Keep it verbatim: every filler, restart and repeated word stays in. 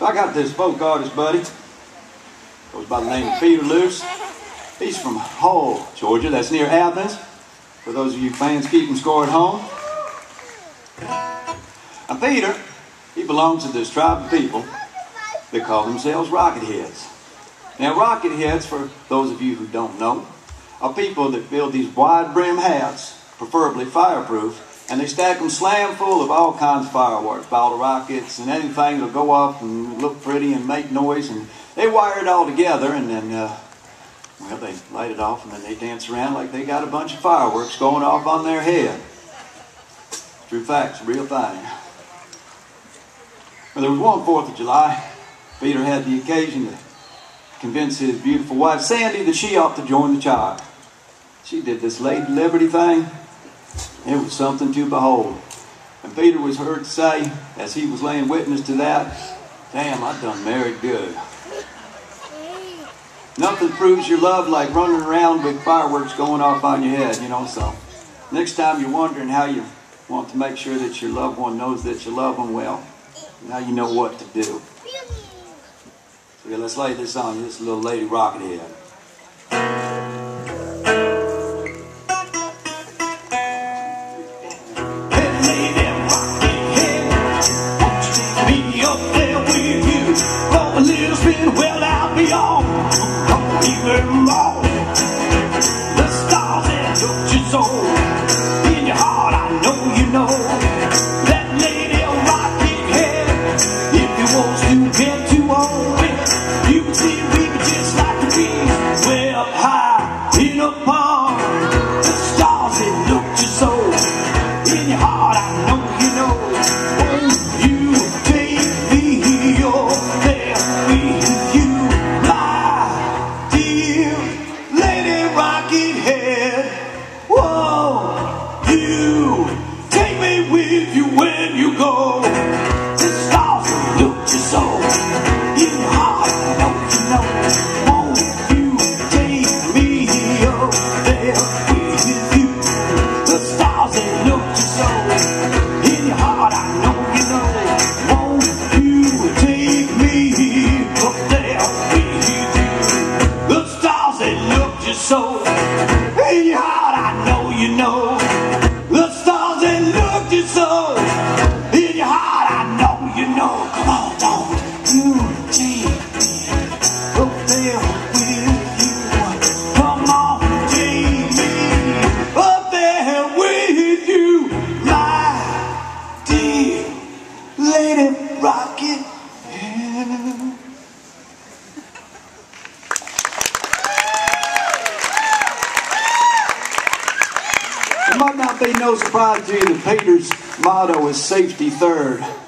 I got this folk artist buddy, goes by the name of Peter Luce. He's from Hull, Georgia, that's near Athens, for those of you fans keeping score at home. Now Peter, he belongs to this tribe of people that call themselves Rocket Heads. Now Rocket Heads, for those of you who don't know, are people that build these wide brim hats, preferably fireproof, and they stack them slam full of all kinds of fireworks, bottle rockets and anything that'll go off and look pretty and make noise, and they wire it all together, and then uh, well, they light it off and then they dance around like they got a bunch of fireworks going off on their head. True facts, real thing. Well, there was one fourth of July, Peter had the occasion to convince his beautiful wife, Sandy, that she ought to join the child. She did this Lady Liberty thing. It was something to behold. And Peter was heard to say, as he was laying witness to that, "Damn, I done married good." Nothing proves your love like running around with fireworks going off on your head, you know, so next time you're wondering how you want to make sure that your loved one knows that you love them well, now you know what to do. Okay, let's lay this on you, this little Lady Rocket Head. It might not be no surprise to you that Peter's motto is safety third.